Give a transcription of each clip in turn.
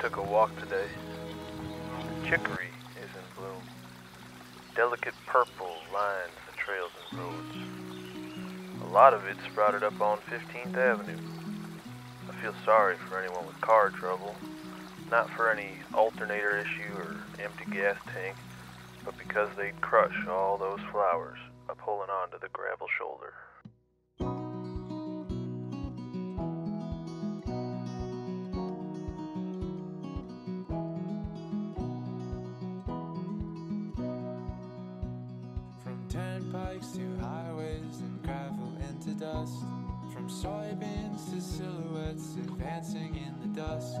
took a walk today. Chicory is in bloom. Delicate purple lines the trails and roads. A lot of it sprouted up on 15th Avenue. I feel sorry for anyone with car trouble. Not for any alternator issue or empty gas tank, but because they'd crush all those flowers up holding onto the gravel shoulder. To highways and gravel into dust, from soybeans to silhouettes advancing in the dusk.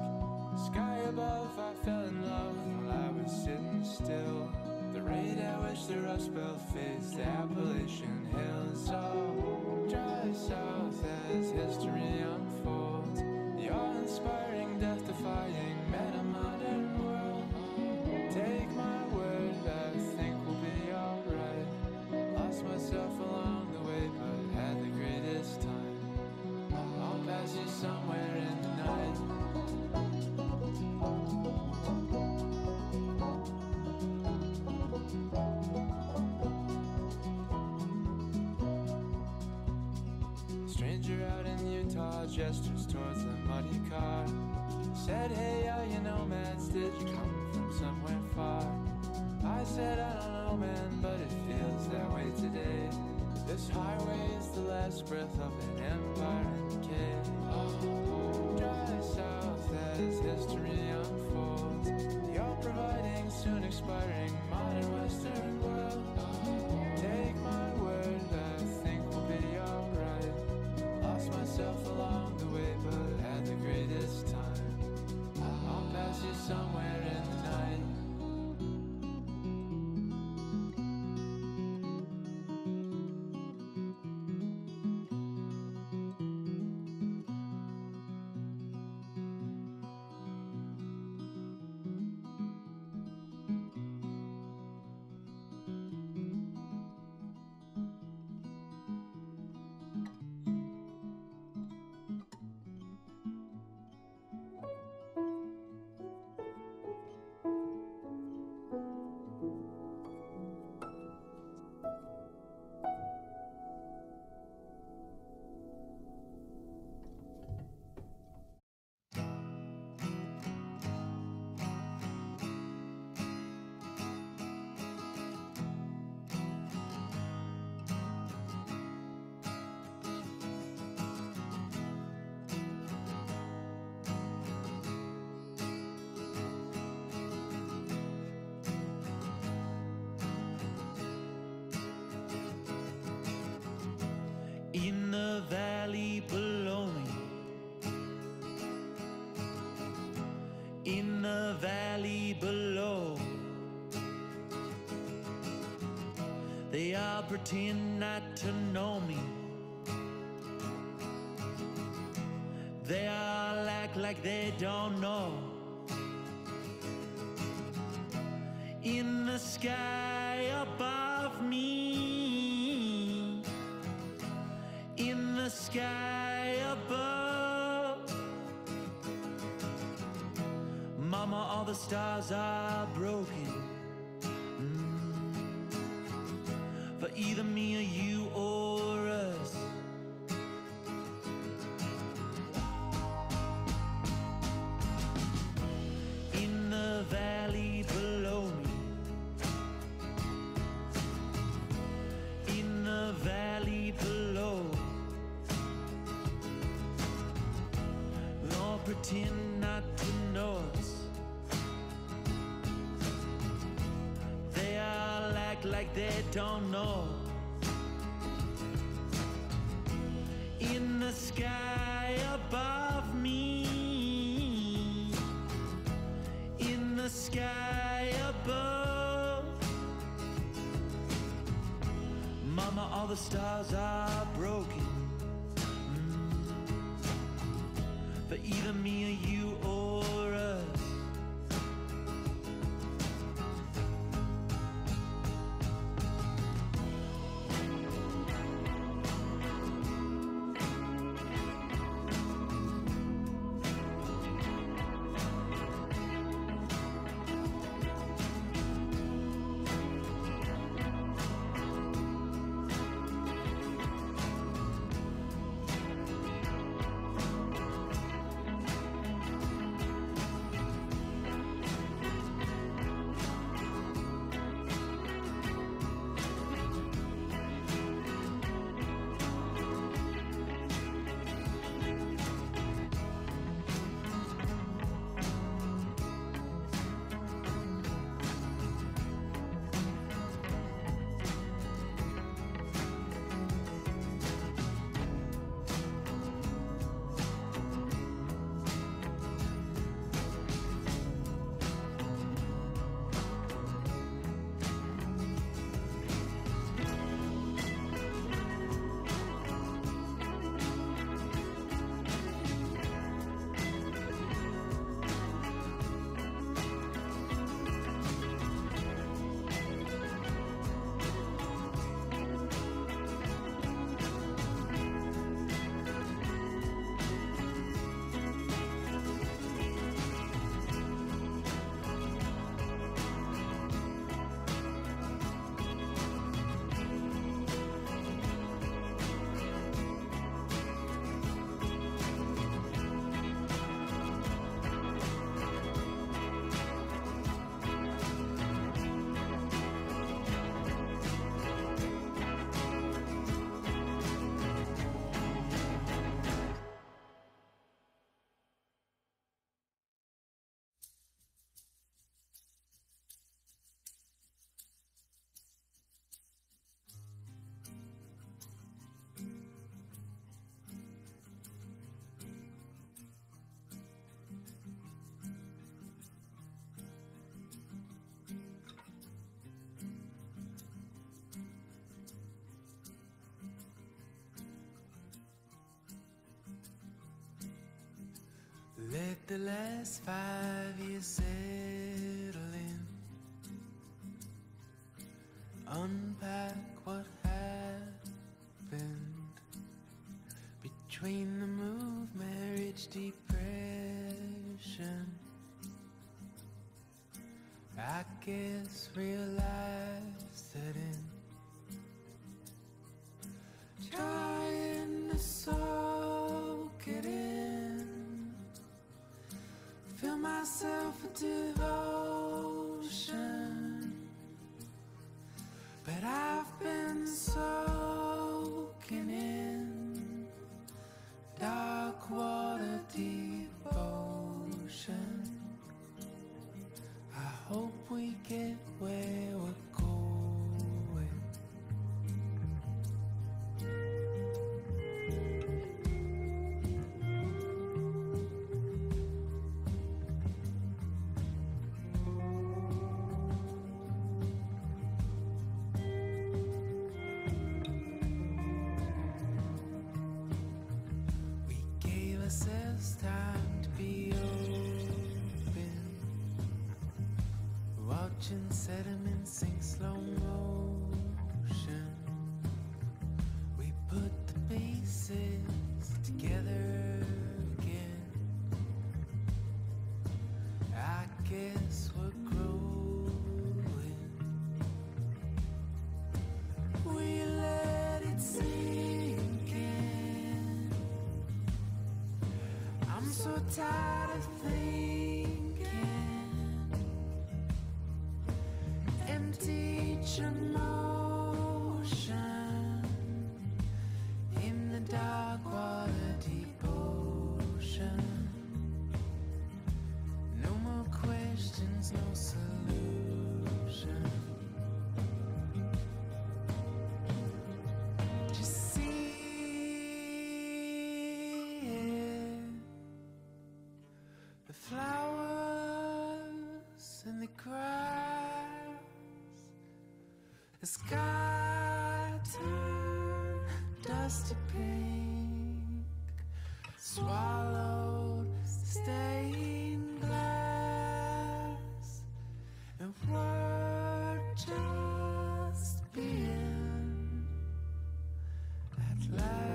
Sky above, I fell in love while I was sitting still. The rate at which the rust belt fades, the Appalachian hills, all dry south as history unfolds. The awe-inspiring, death-defying meta-modern world. Take my word, I think we'll be alright. Myself along the way, but had the greatest time. I'll pass you somewhere in the night. Stranger out in Utah gestures towards the muddy car. Said, hey, are you nomads? Did you come from somewhere far? I said, I don't know, man, but it feels that way today. This highway is the last breath of an empire in decay. Oh, dry south as history unfolds. The all-providing, soon-expiring modern Western world. Take my word, I think we'll be alright. Lost myself along the way, but had the greatest time. I'll pass you somewhere in the night. In the valley below me, in the valley below, they all pretend not to know me. They all act like they don't know. In the sky above me, in the sky above, Mama, all the stars are broken for either me or you or us. In the valley below me, in the valley below, pretend not to know us. They all act like they don't know. In the sky above me, in the sky above, Mama, all the stars are broken for either me or you or us. the last 5 years settling. Unpack what happened between the move, marriage, depression. I guess realize that in trying to soak it in, feel myself a devotion, but I've been soaking in dark water, deep ocean. I hope we get where we're going. We gave ourselves time to be watching sediment sink slow motion. We put the pieces together again. I guess we're growing. We let it sink in. I'm so tired of thinking teach emotion in the dark water, deep ocean. No more questions, no solution. Just see it, the flowers and the grass. The sky turned dusty pink, swallowed stained glass, and we're just being at last.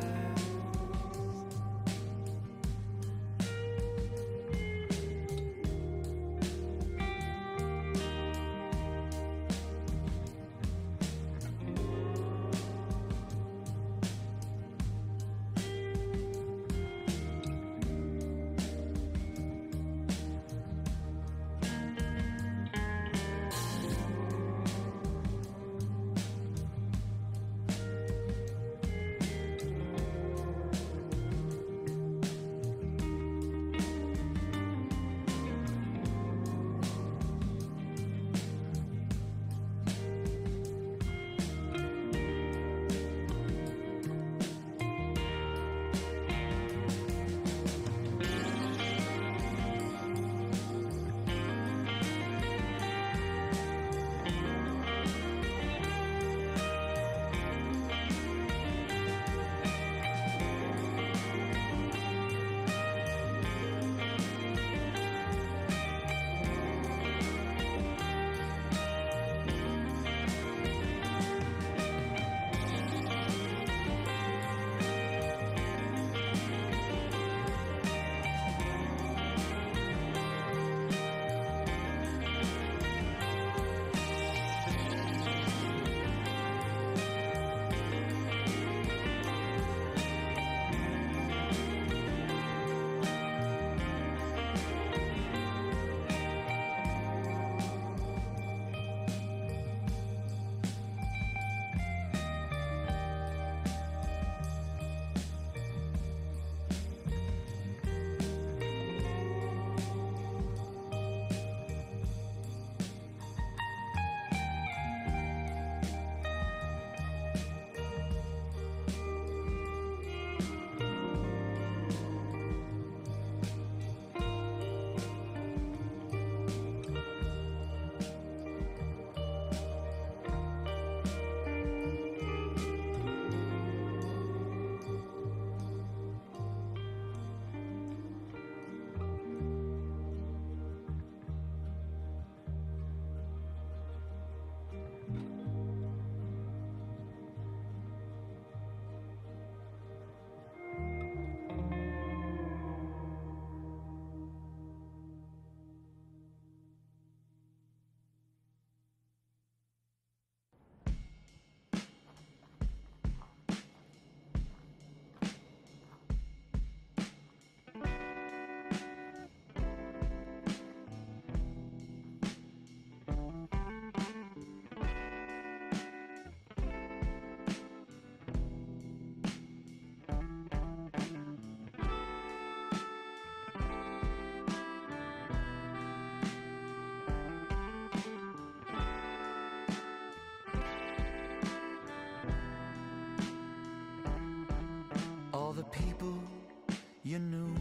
you knew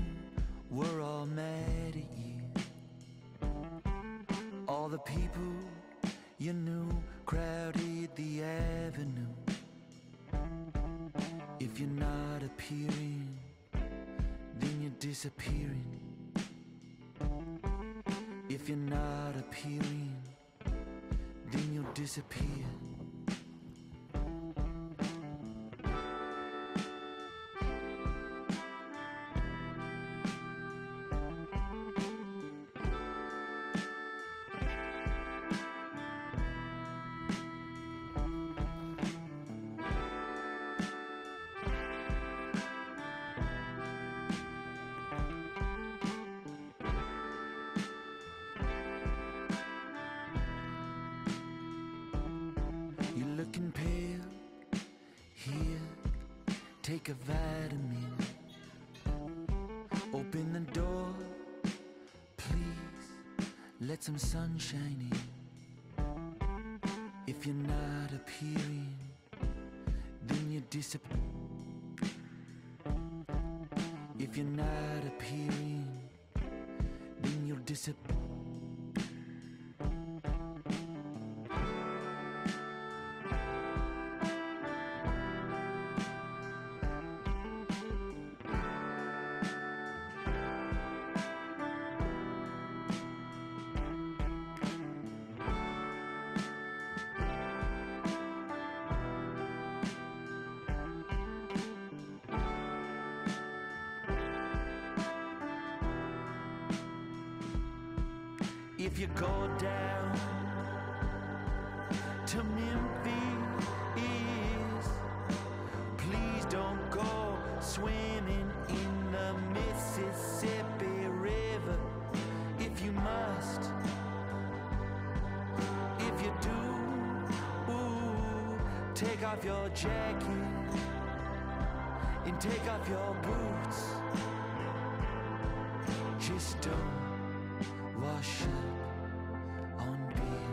were all mad at you. All the people you knew crowded the avenue. If you're not appearing, then you're disappearing. If you're not appearing, then you'll disappear. Looking pale, here, take a vitamin. Open the door, please, let some sunshine in. If you're not appearing, then you disappear. If you're not appearing, then you'll disappear. If you go down to Memphis, please don't go swimming in the Mississippi River. If you must, if you do, ooh, take off your jacket and take off your boots. Just don't wash up on beer.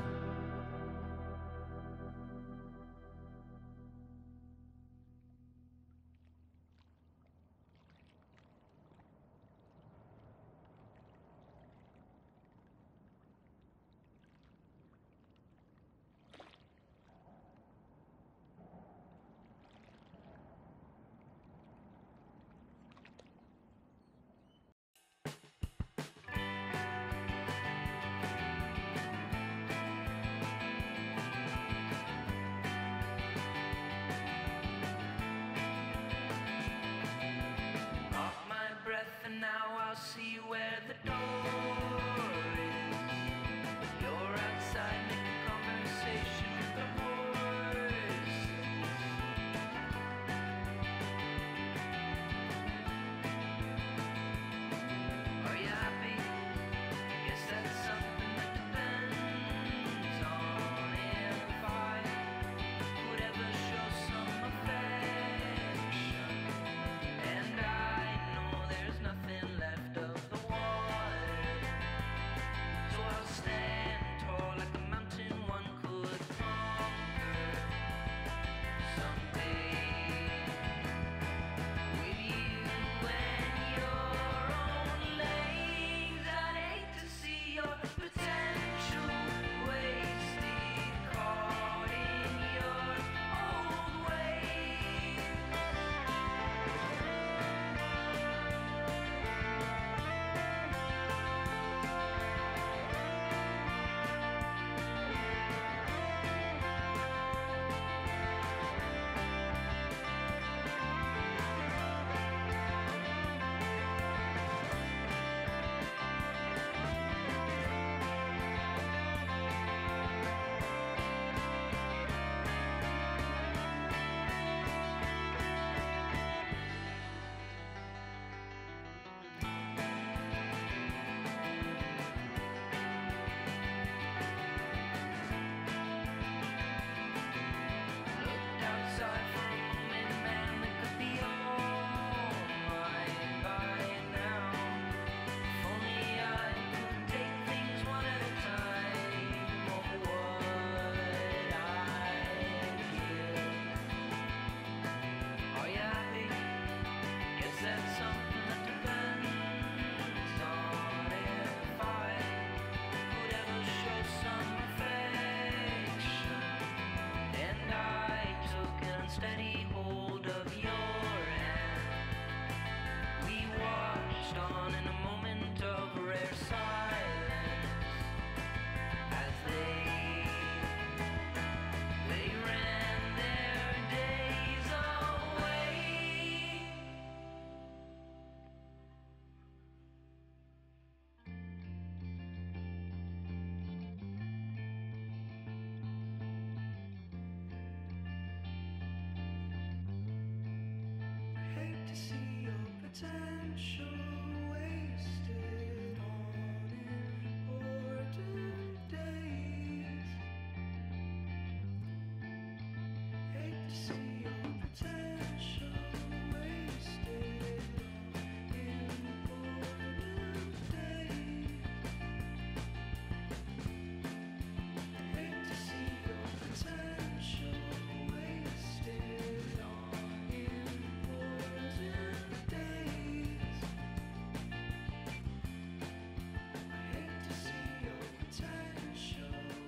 switched on in a moment of rare silence as they ran their days away. I hate to see your potential wasted on important days. Hate to see your potential wasted on important days. Hate to see your potential wasted on important days. I hate to see your potential wasted on important days. I hate to see your potential wasted on important days.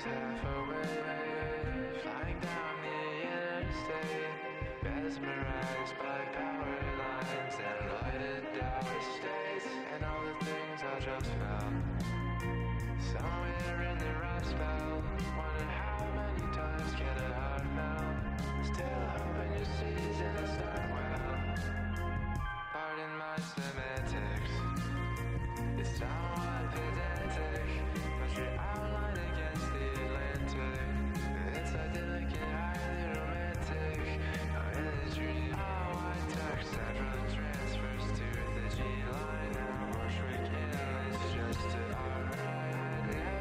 Half away, flying down the interstate, mesmerized by power lines and lighted down states, and all the things I just felt somewhere in the rust belt. Wonder how many times can a heart melt? Still hoping your season is not well. Pardon my semantics, it's somewhat pedantic, but your outline against the it's idyllic and highly romantic. I'm in a dream. Oh, I took several transfers to the G line, and a horse weekend is just alright.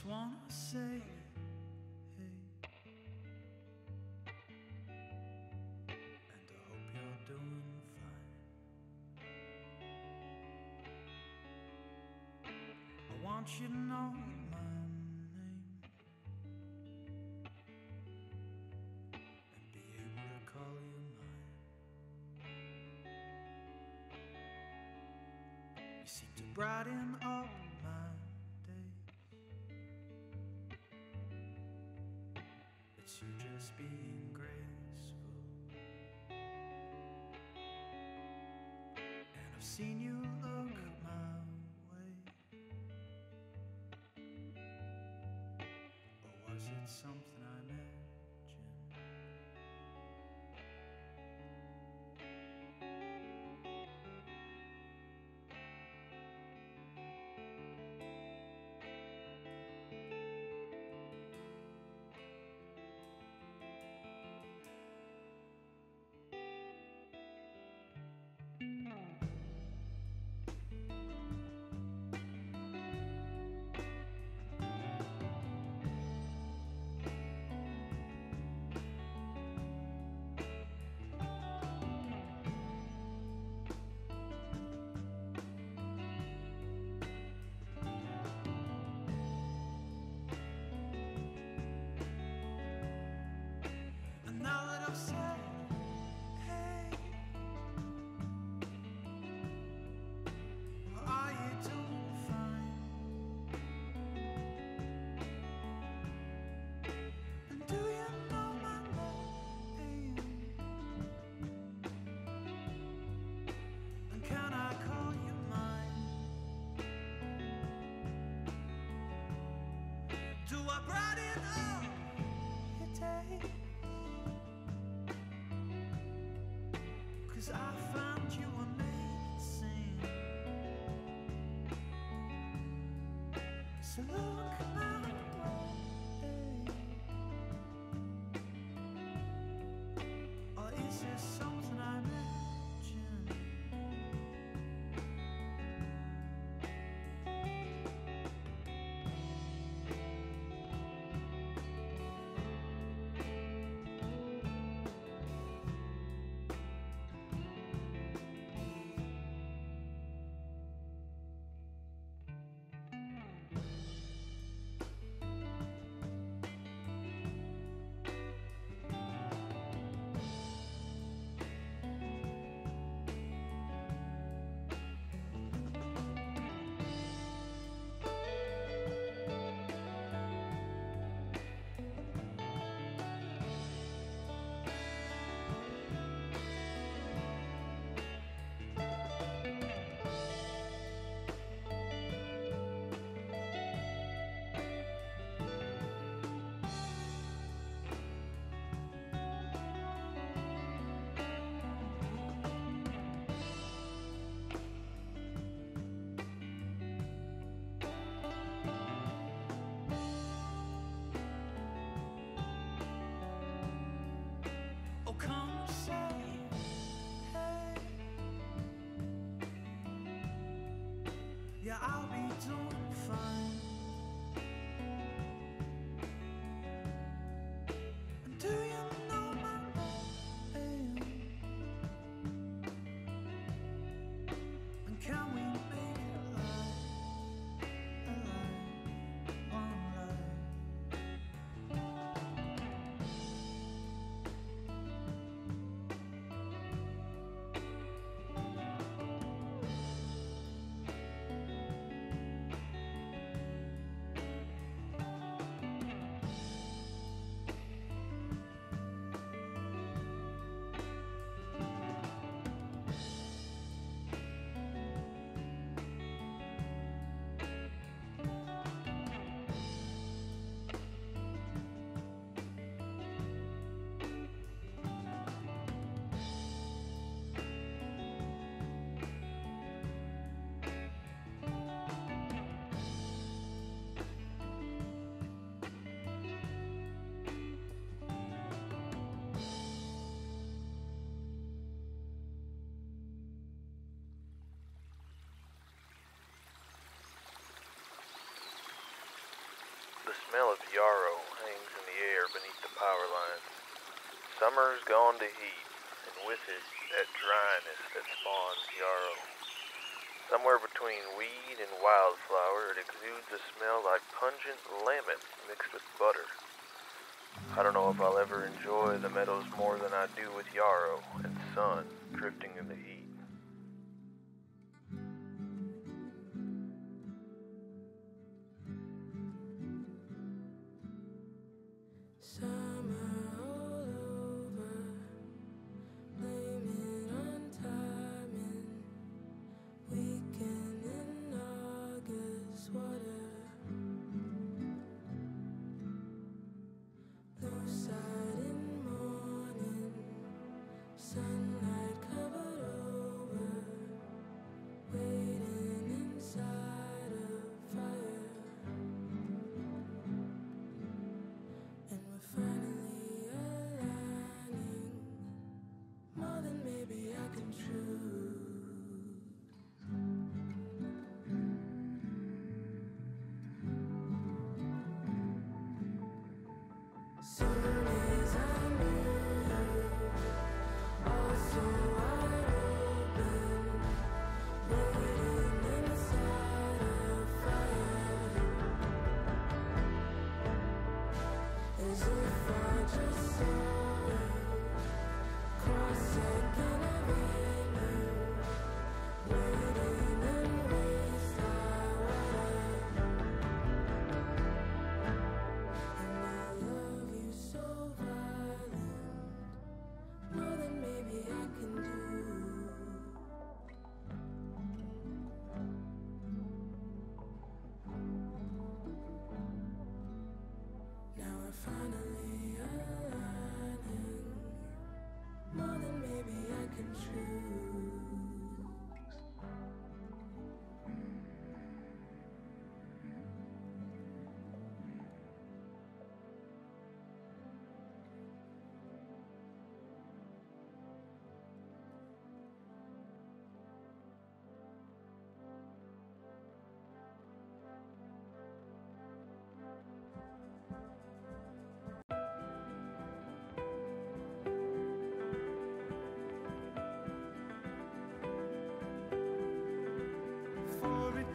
just wanna say, hey, and I hope you're doing fine. I want you to know my name and be able to call you mine. You seem to brighten up my day. It's you just being graceful, and I've seen you look my way. Or was it something I imagined? Yeah, I'll be doing fine. And do you know my name? And can we make it alive, one life? smell of yarrow hangs in the air beneath the power lines. Summer's gone to heat, and with it, that dryness that spawns yarrow. Somewhere between weed and wildflower, it exudes a smell like pungent lemon mixed with butter. I don't know if I'll ever enjoy the meadows more than I do with yarrow and sun drifting in the heat. Finally aligning, more than maybe I can choose.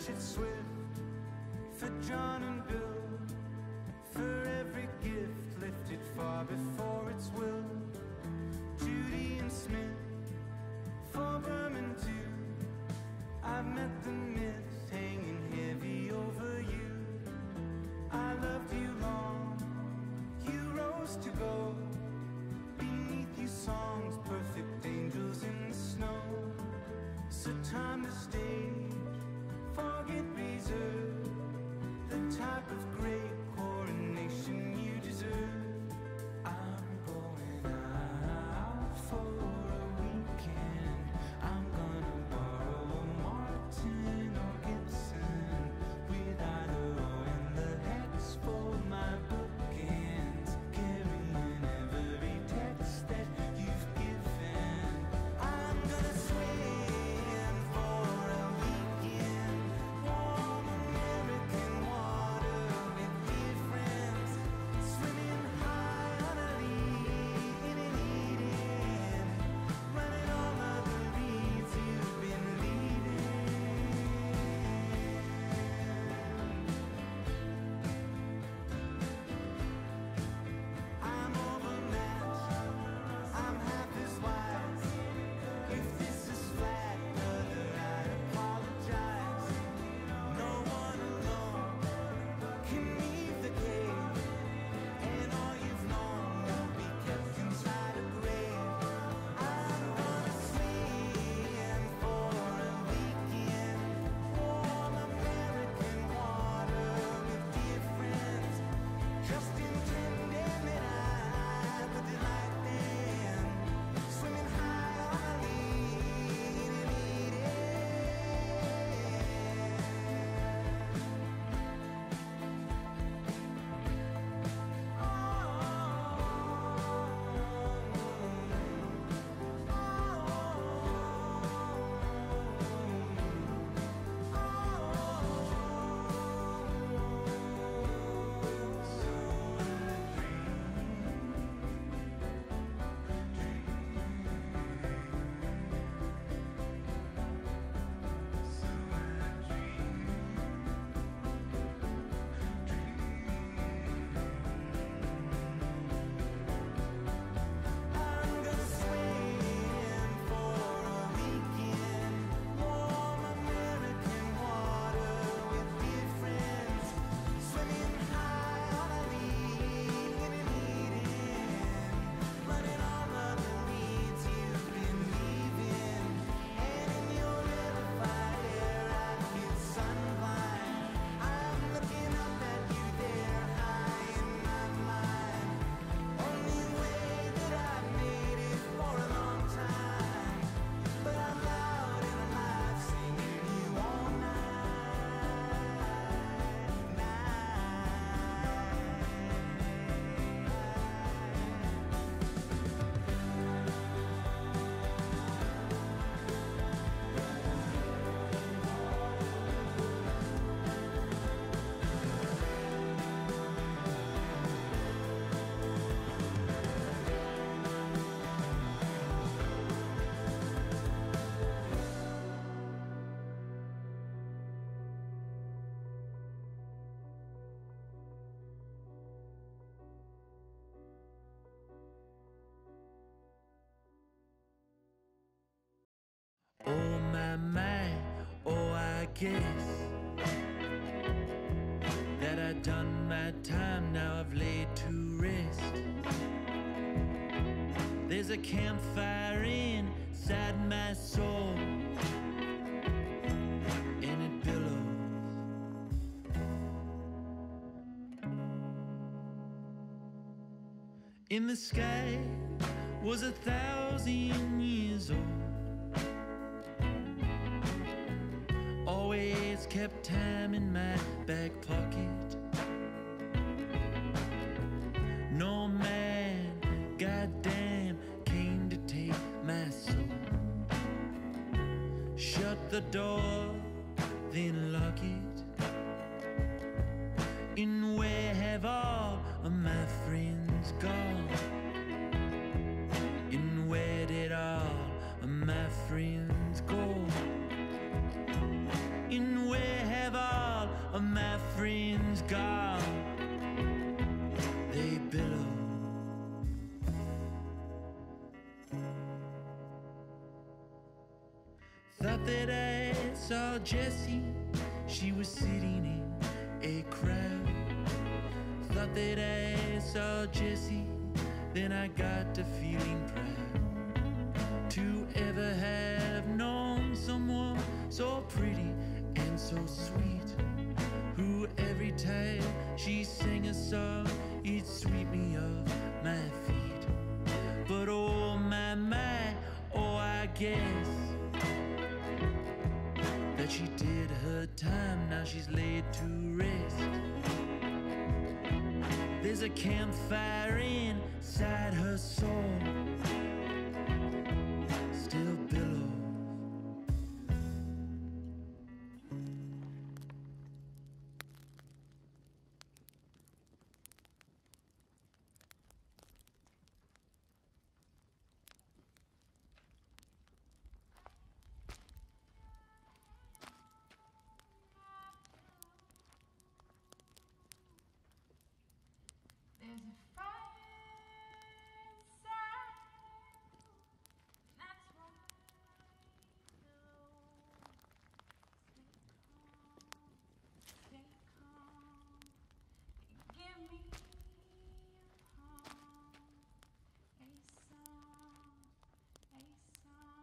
It's swift for John and Bill, for every gift lifted far before its will. Judy and Smith, for Berman too. I've met the myth hanging heavy over you. I loved you long, you rose to go. Beneath you songs, perfect angels in the snow. So time to stay. Forget reserve, the type of great coronation you deserve. I'm going out for a weekend. I'm gonna borrow a Martin or Gibson with either or in the hex for my bookends, carrying every text that you've given. I'm gonna swim for a weekend. Oh, guess that I've done my time, now I've laid to rest. There's a campfire inside my soul, and it billows. In the sky was 1,000 years old, always kept time in my back pocket. No man, goddamn, came to take my soul. Shut the door, then lock it. And where have all of my friends gone? And where did all of my friends go? And where have all of my friends gone? They billow. Thought that I saw Jessie, she was sitting in a crowd. Thought that I saw Jessie, then I got to feeling proud to ever have known someone so pretty and so sweet, who every time she sang a song, it swept me off my feet. But oh my, my, oh I guess that she did her time, now she's laid to rest. There's a campfire inside her soul, still billows. There's a fireside, that's why stay calm, give me a poem, a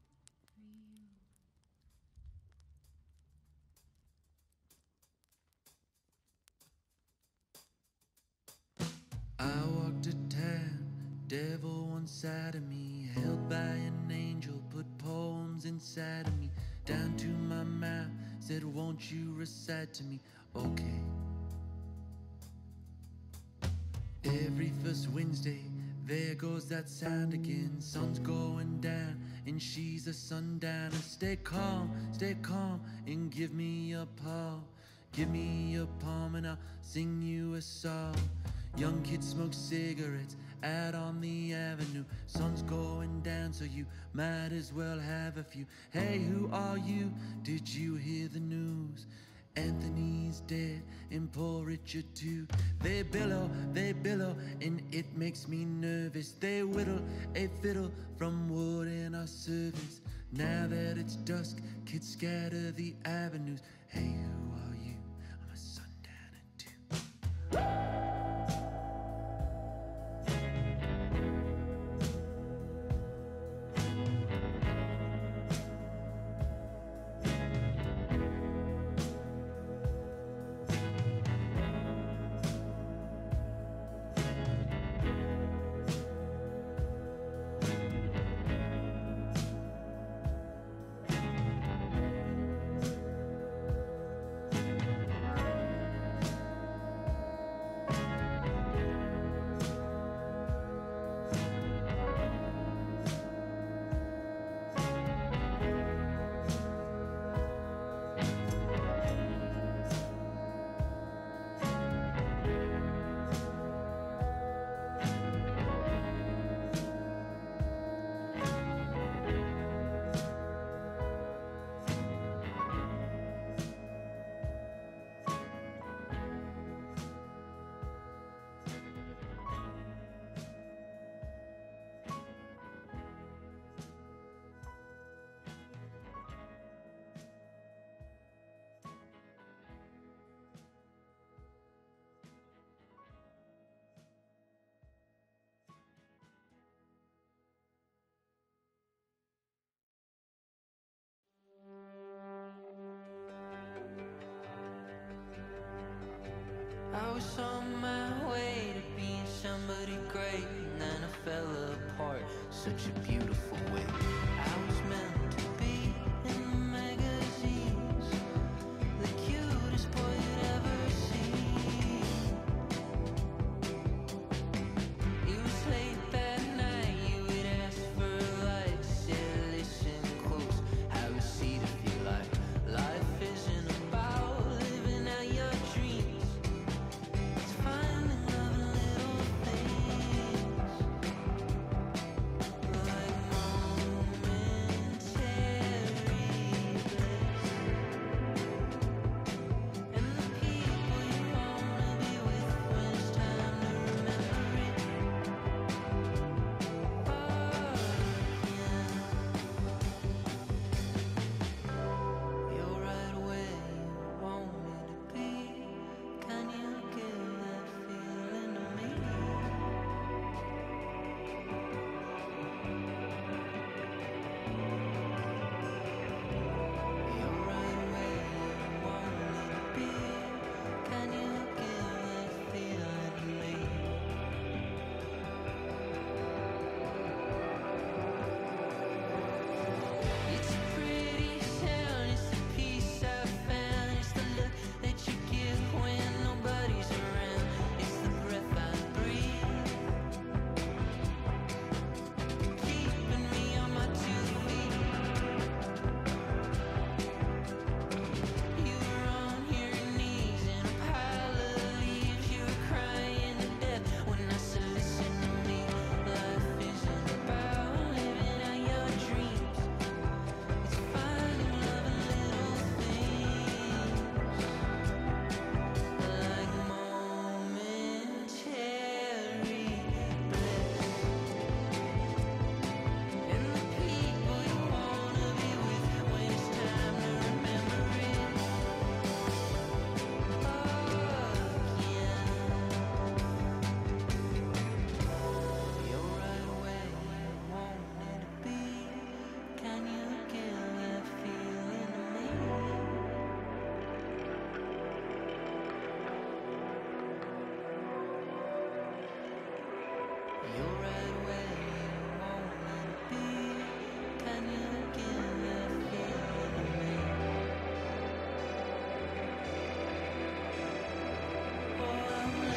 song for you. I walked a town, devil one side of me, held by an angel, put poems inside of me, down to my mouth, said won't you recite to me, okay. Every first Wednesday, there goes that sound again, sun's going down, and she's a sundowner. Stay calm, and give me a palm, give me a palm, and I'll sing you a song. Young kids smoke cigarettes out on the avenue, sun's going down so you might as well have a few. Hey, who are you? Did you hear the news? Anthony's dead and poor Richard too. They billow, and it makes me nervous. They whittle a fiddle from wood in our service. Now that it's dusk, kids scatter the avenues. Hey, who are you? I'm a sundowner too. was on my way to being somebody great, and then I fell apart. Such a beautiful way I was meant to be. In the magazines, the cutest boy you'd ever seen. It was late that night, you would ask for light. Said, listen close, have a seat if you like. Life isn't about living out your dreams, it's finding love in little things, like momentary bliss. And the people you wanna be with when it's time to remember it again. You're right where you want me to be. Can you give that feeling to me? You're right where you want me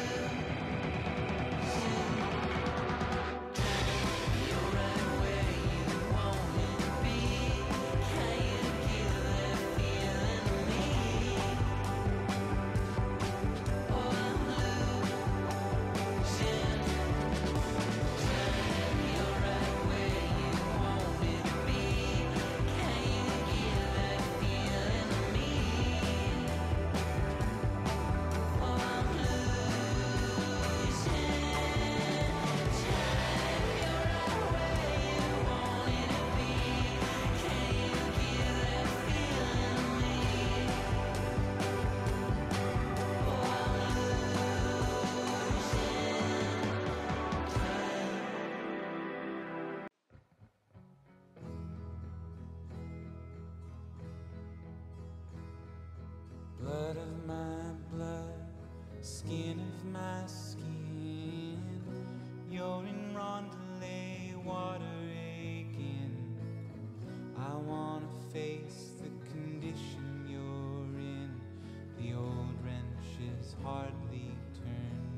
to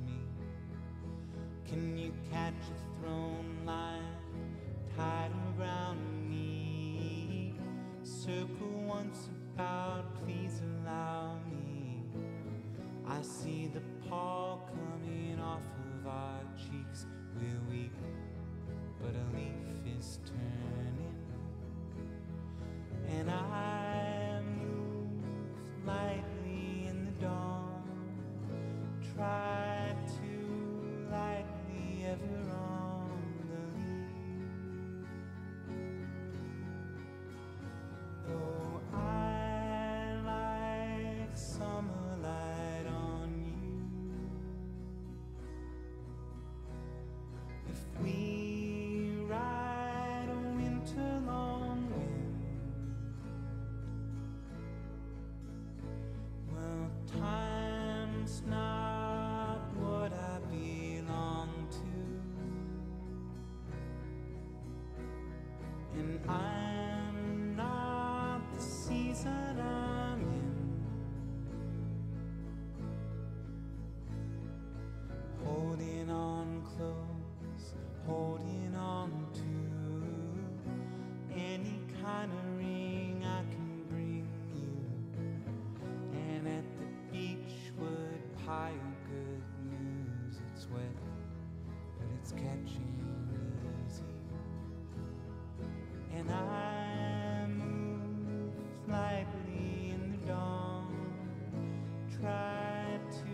be. Can you give that feeling to me? It's a pretty sound, it's the peace I found. It's the look that you give when nobody's around. It's the breath I breathe, keeping me on my 2 feet. You were on your knees in a pile of leaves. You were crying to death when I said, listen to me. Life isn't about living out your dreams, it's finding love in little things, like momentary bliss. And the people you wanna be with when it's time to remember it again. You're right where you want me to be. Can you give that feeling to me? You're right where you want me to be. Can you give that feeling to me? Oh, I'm losing. You're right where you want me to be. Can you give that feeling to me? Oh, I'm losing. You're right where you want me to be. Can you give that feeling to me? Oh, I'm losing time. You're right where you want me to be. Can you give that feeling to me? Oh, I'm losing time. Blood of my blood, skin of my skin. You're in Rondelay, water aching. I wanna face the condition you're in. The old wrenches hardly turn me. Can you catch a thrown line tied around me? Circle once about, please allow me. I see the paw coming off of our cheeks. We're weak, but a leaf is turning. And I move lightly in the dawn. Try to lightly ever on the leaf. Though I'm not the season I'm in, holding on close, holding on to any kind of ring I can bring you. And at the beechwood pile, good news, it's wet, but it's catching easy. And I move lightly in the dawn, try to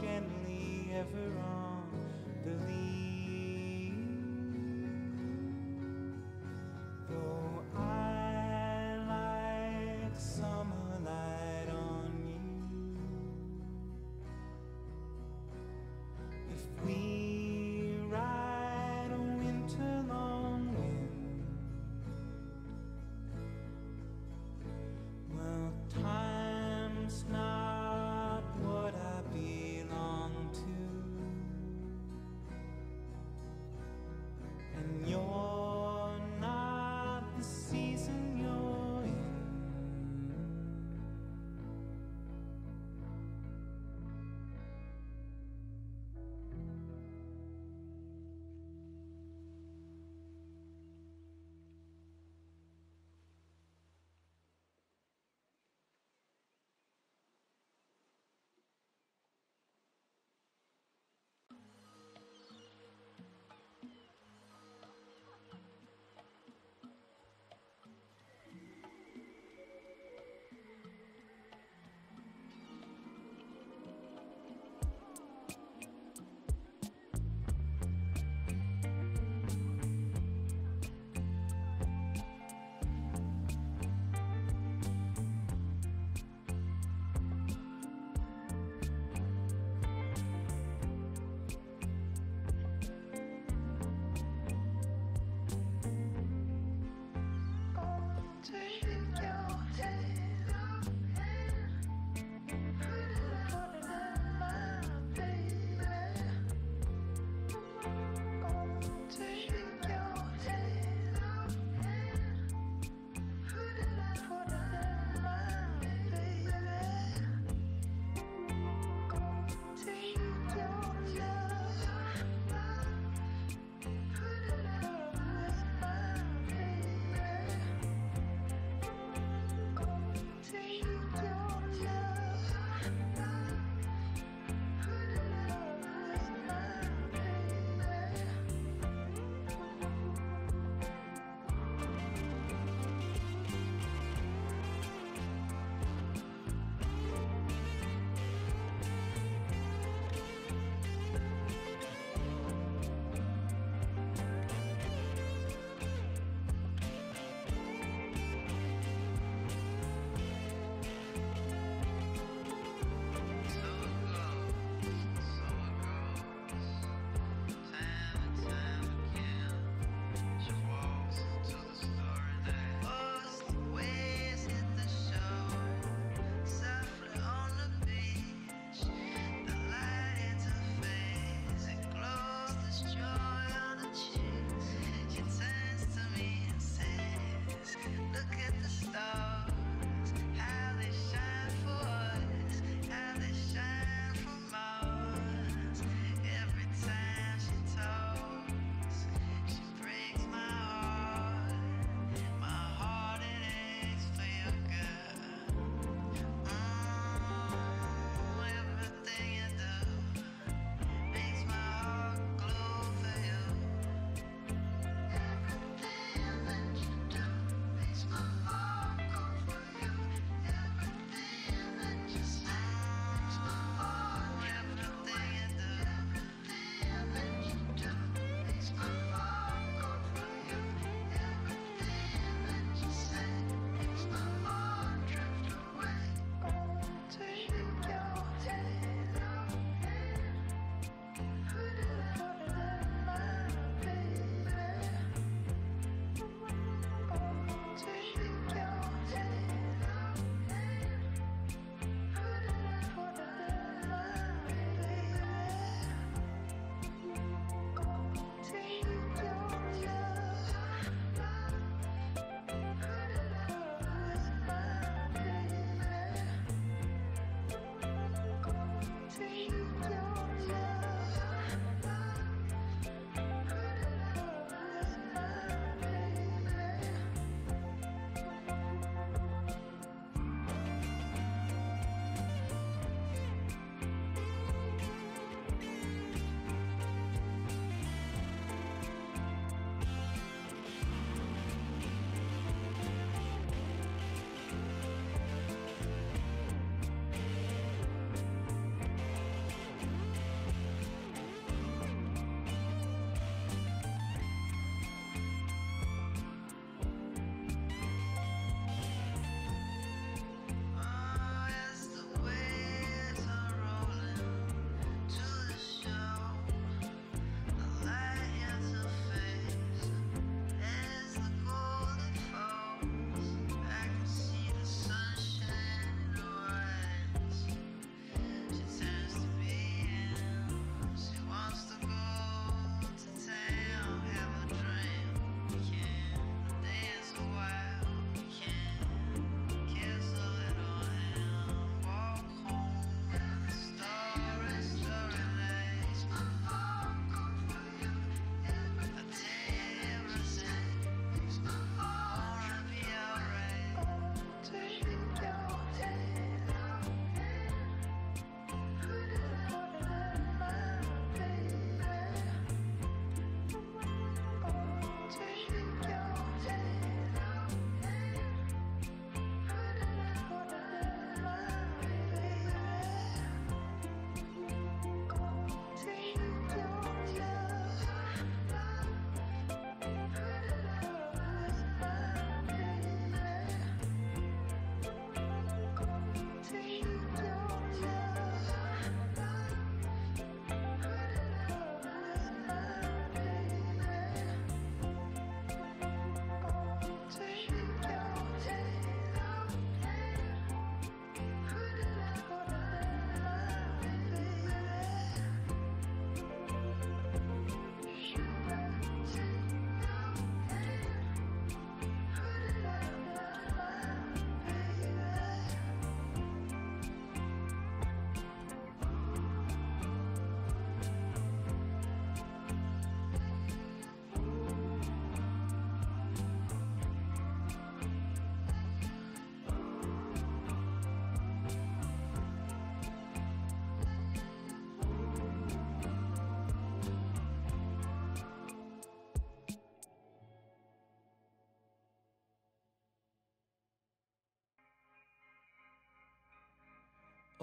gently ever on believe. Though I like summer light on you, if we ride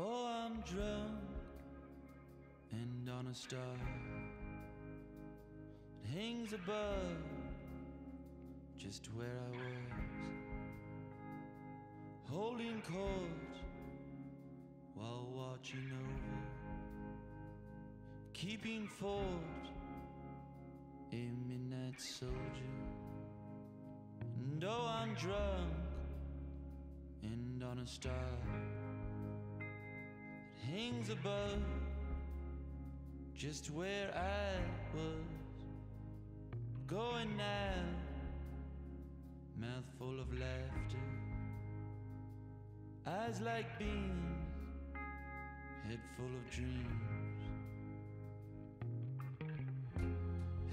Oh, I'm drunk and on a star that hangs above just where I was, holding court while watching over, keeping fort, a midnight soldier. And oh, I'm drunk and on a star hangs above just where I was going now, mouthful of laughter, eyes like beams, head full of dreams.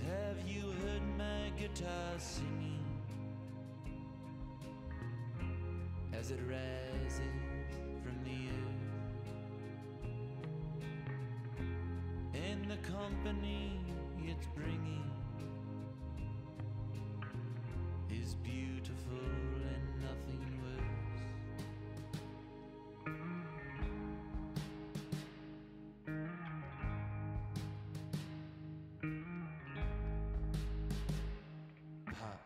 Have you heard my guitar singing as it rises from the earth? The company it's bringing is beautiful and nothing worse. Ha.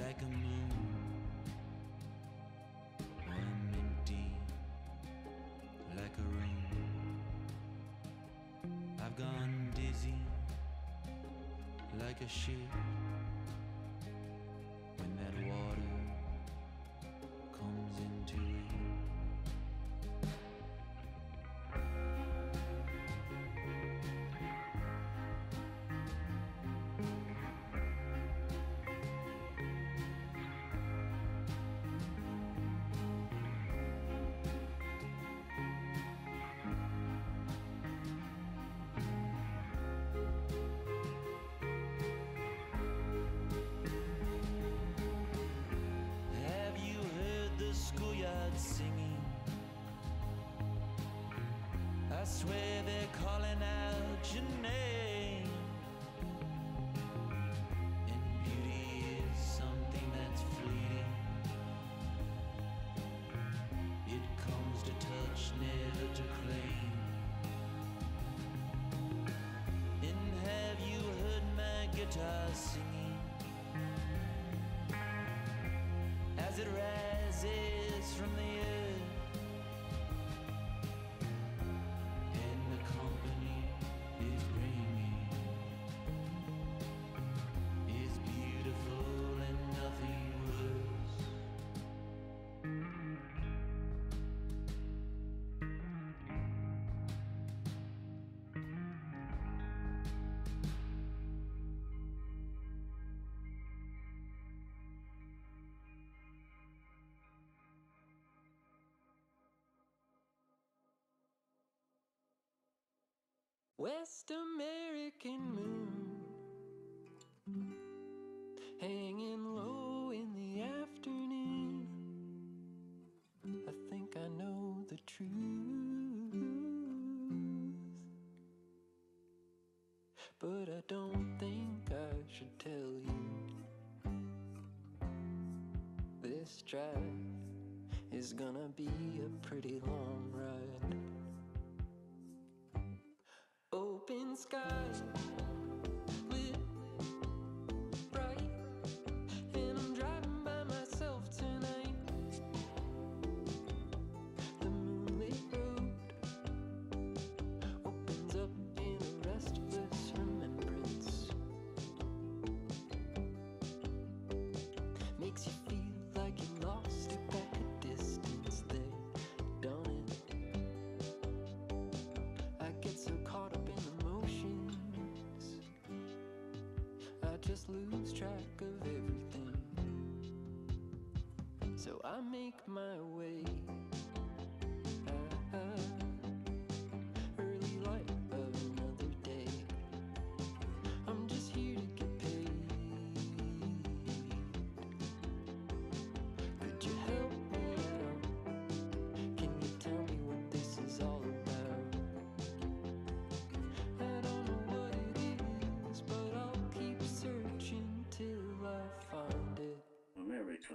Like a moon, I'm empty like a room. I've gone dizzy like a ship when that water comes into it. Singing, I swear they're calling out your name. And beauty is something that's fleeting, it comes to touch, never to claim. And have you heard my guitar singing as it rises from the earth, and the company is bringing is beautiful and nothing worse. West American moon, hanging low in the afternoon. I think I know the truth, but I don't think I should tell you. This drive is gonna be a pretty long ride. Open skies, lit, bright, and I'm driving by myself tonight. The moonlit road opens up in a restless remembrance, makes you feel like you lost it back at distance. They've done it. I get so caught up just lose track of everything, so I make my way. Early light of another day, I'm just here to get paid. Could you help me out? Can you tell me what this is all about? I don't know what it is, but I'll searching till I find it. America.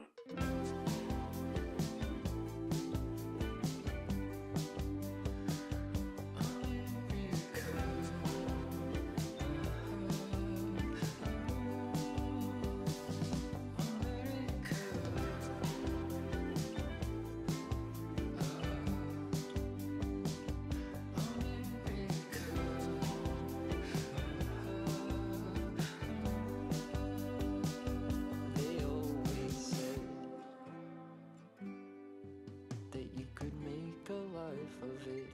That you could make a life of it.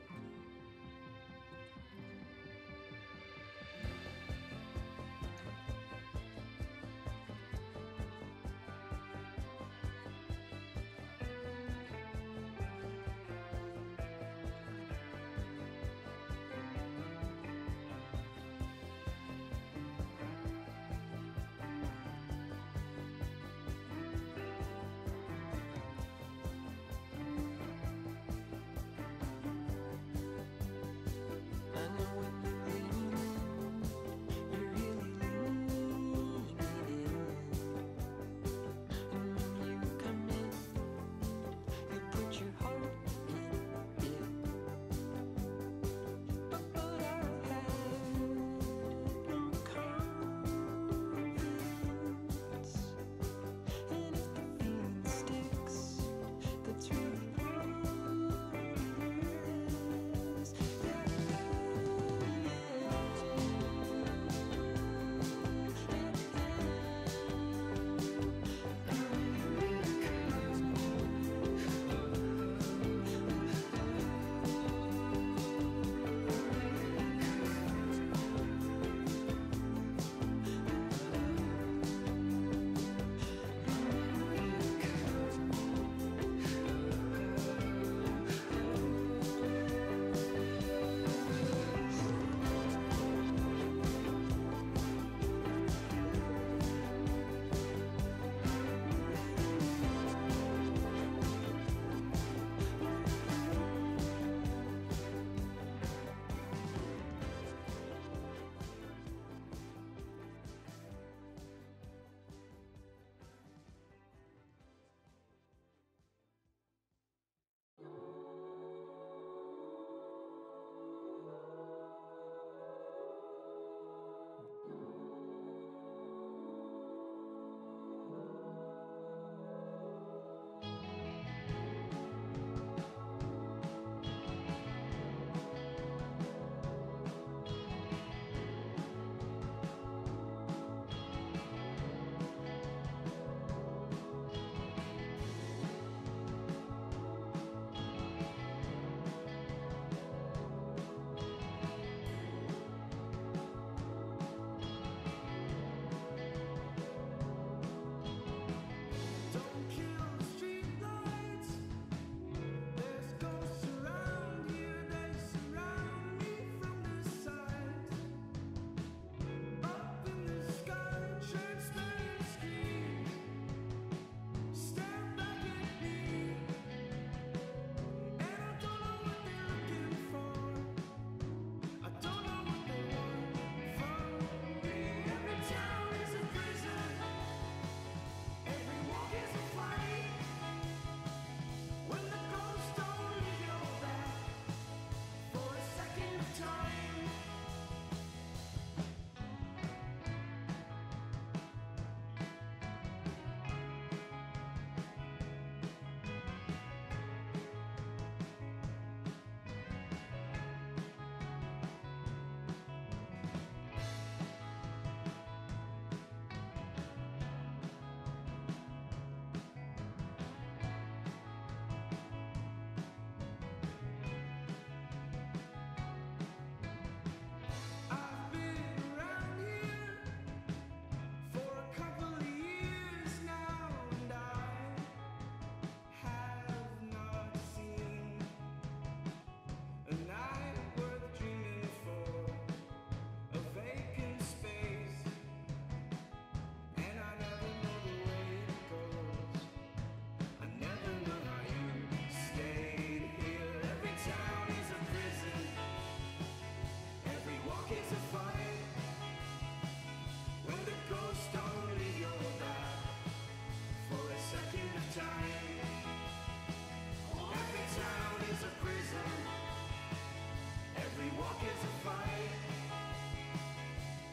is a fight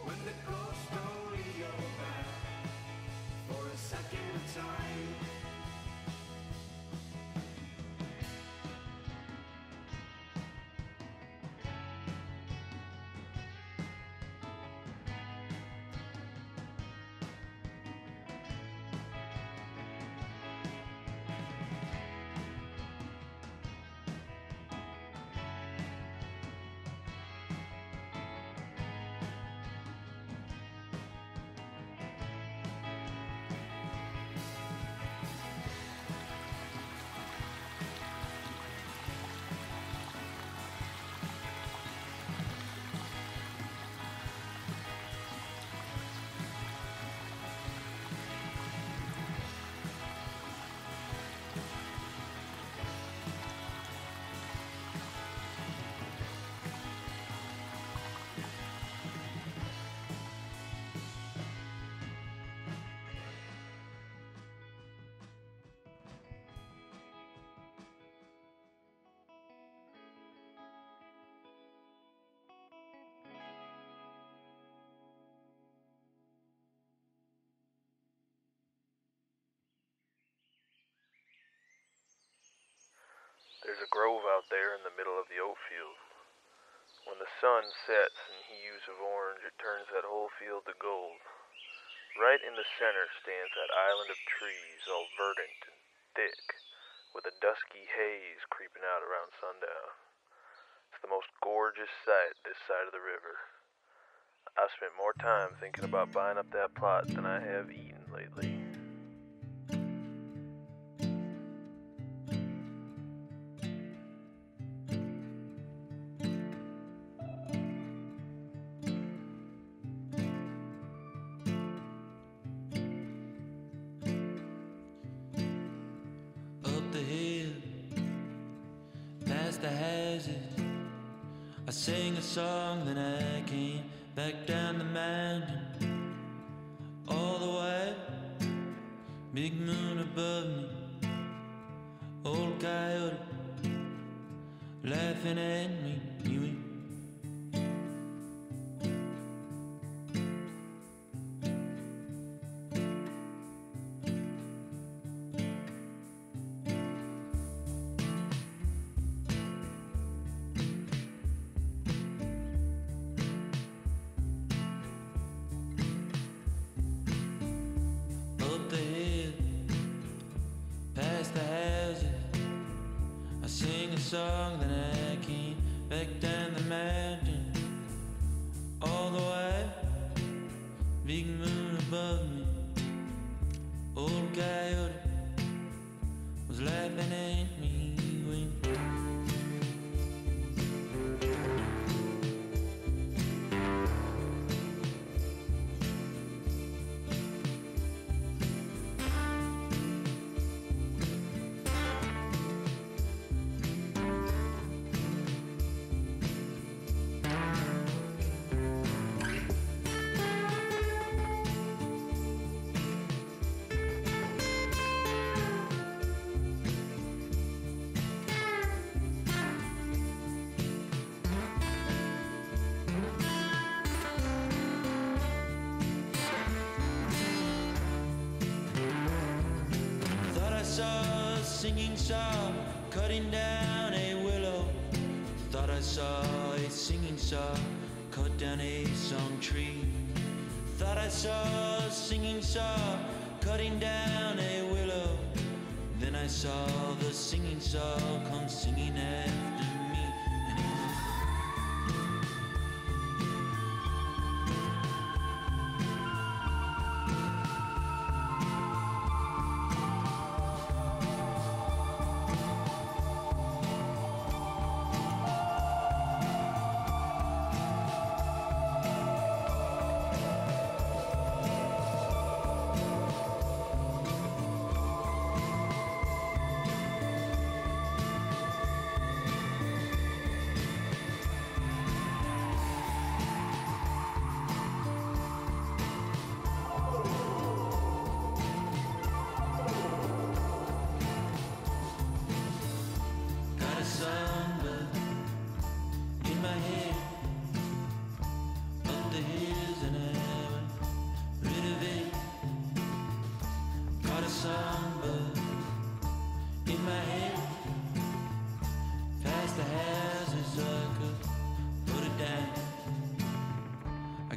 when the ghosts don't reel back for a second time. There's a grove out there in the middle of the oat field. When the sun sets in hues of orange, it turns that whole field to gold. Right in the center stands that island of trees, all verdant and thick, with a dusky haze creeping out around sundown. It's the most gorgeous sight this side of the river. I've spent more time thinking about buying up that plot than I have eaten lately. The hazard, I sang a song, then I came back down the mountain. All the while, big moon above me, old coyote laughing at me. Song, then I came back down the mountain. All the while, big moon above me, old coyote was laughing at me. Singing saw cutting down a willow. Thought I saw a singing saw cut down a song tree. Thought I saw a singing saw cutting down a willow. Then I saw the singing saw come singing after me.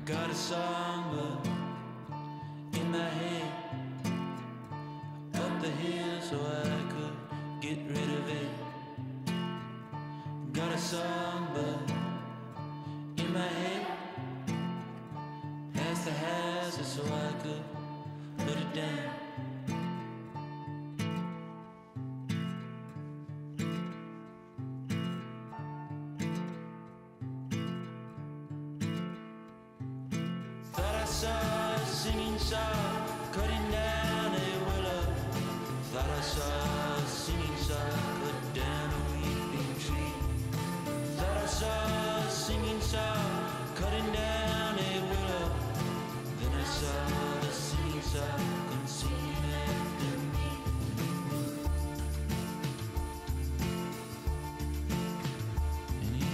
got a song, but in my head, up the hill so I could get rid of it. Got a song, but in my head, past the hazard so I could put it down. Saw a singing song cutting down a willow. Thought I saw a singing song cut down a weeping tree. Thought I saw a singing song cutting down a willow. Then I saw the singing song come singing after me. And he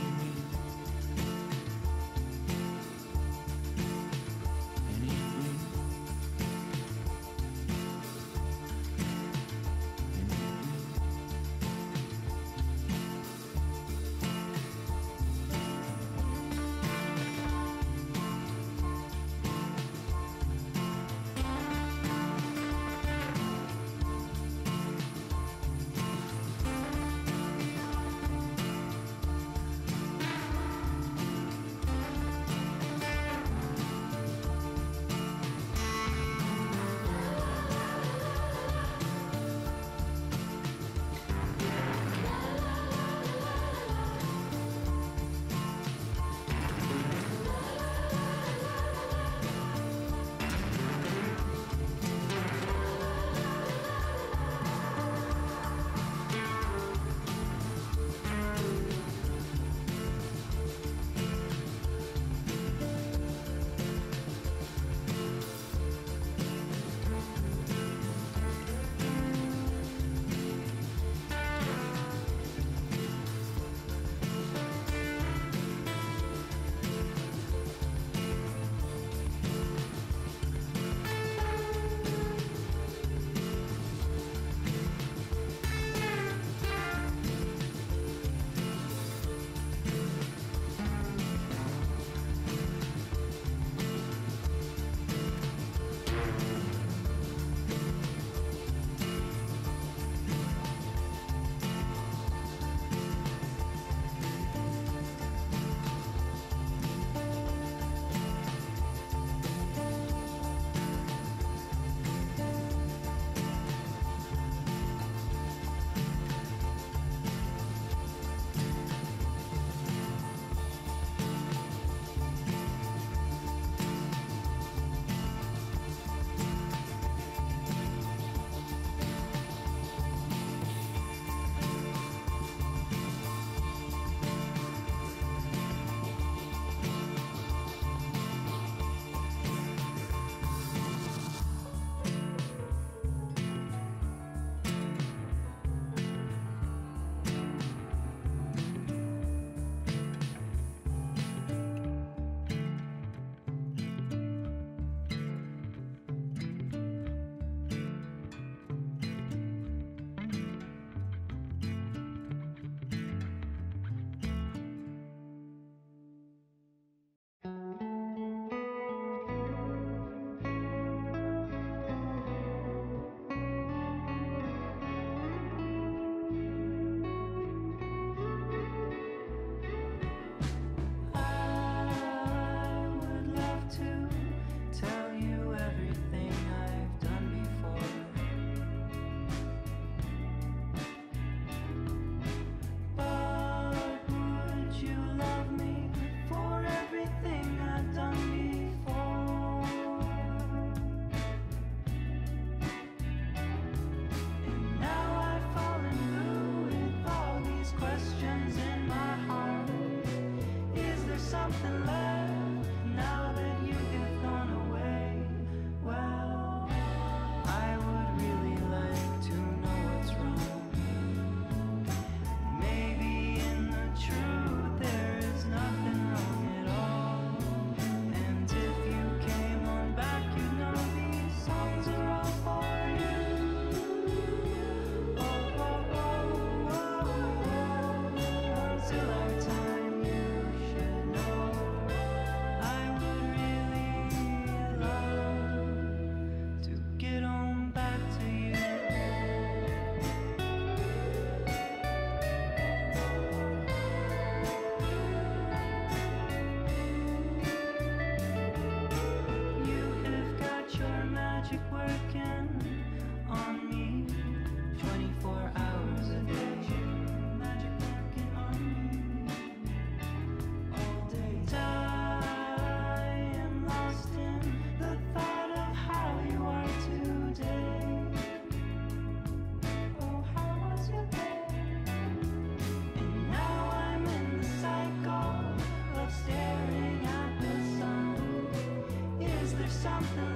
back to you.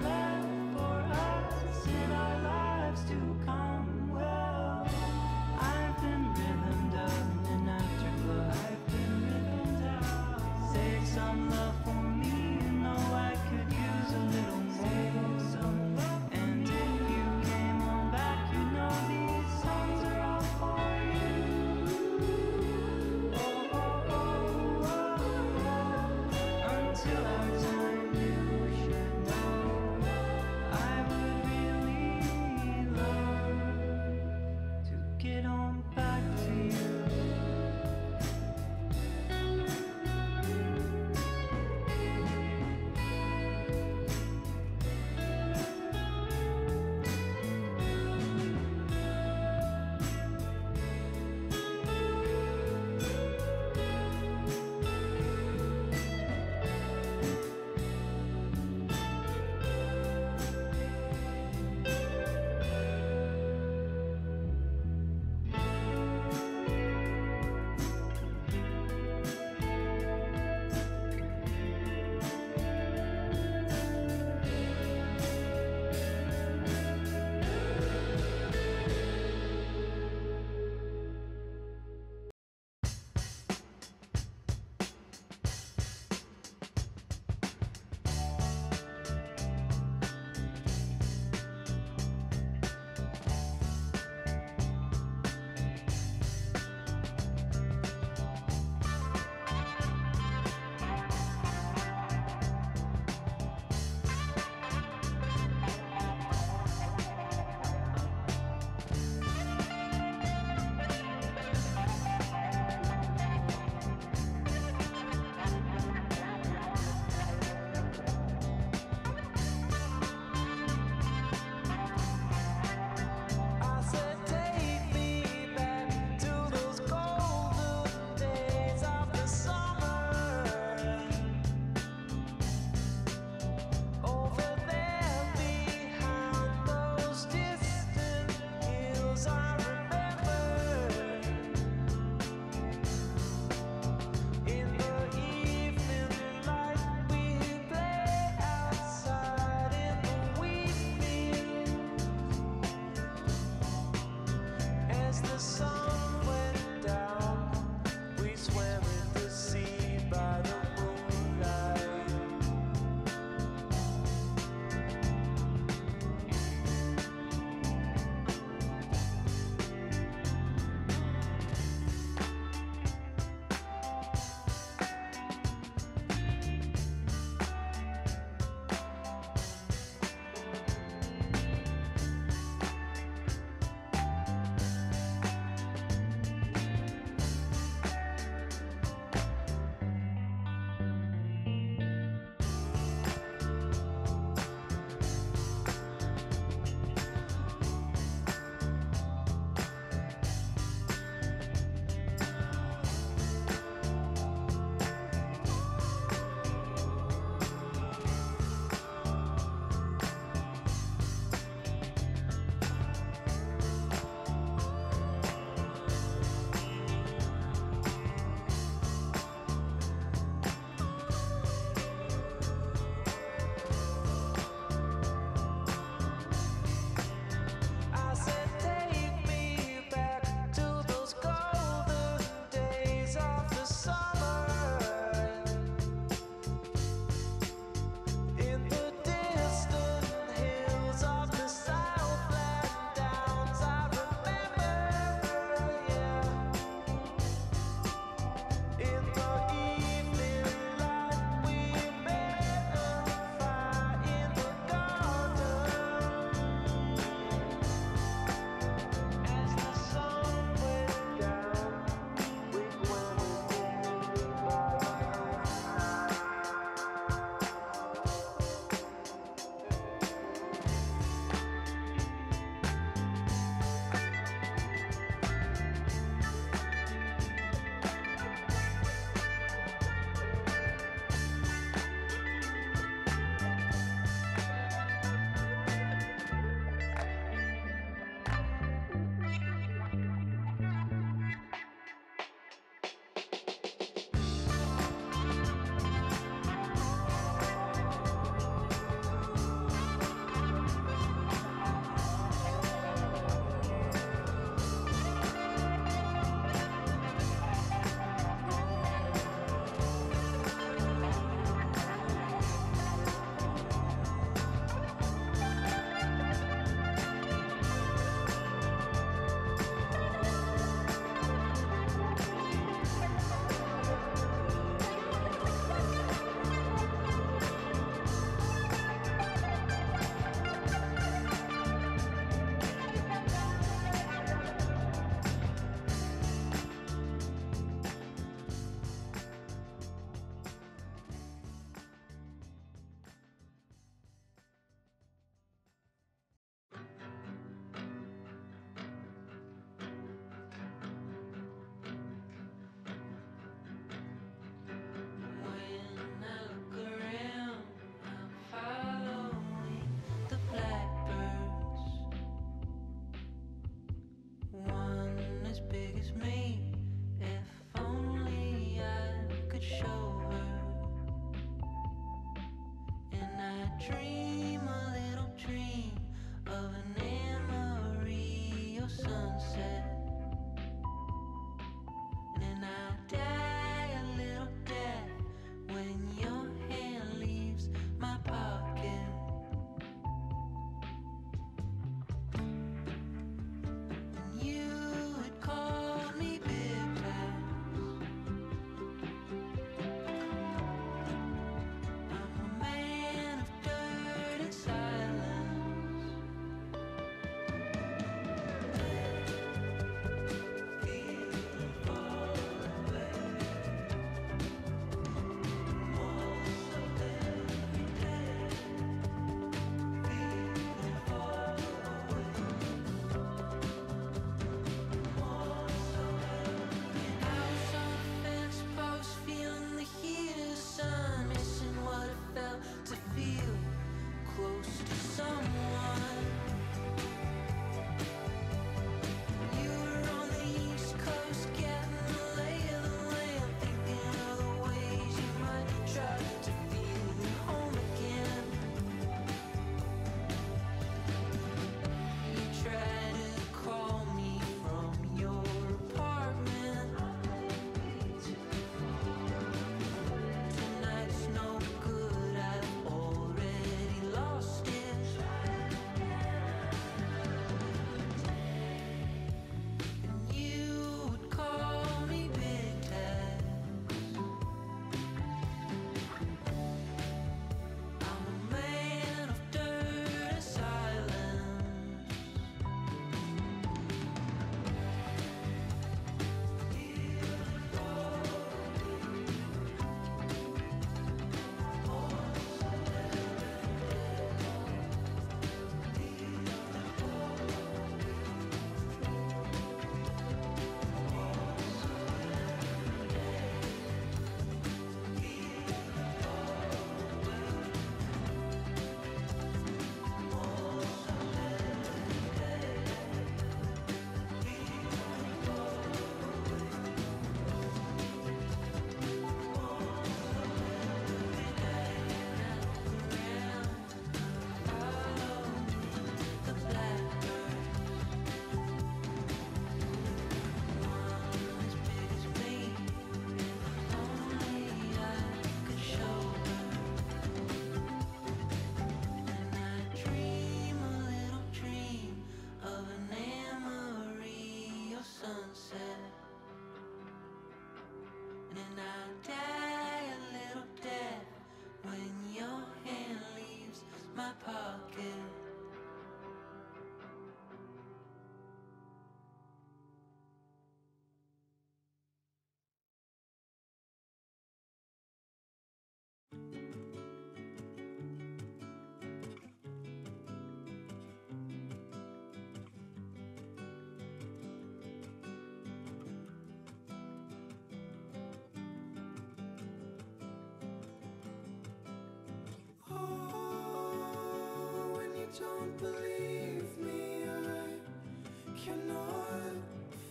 don't believe me, I cannot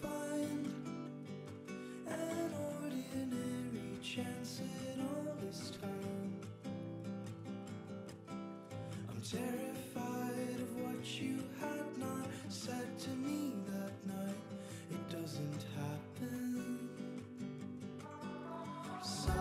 find an ordinary chance at all this time. I'm terrified of what you had not said to me that night. It doesn't happen. So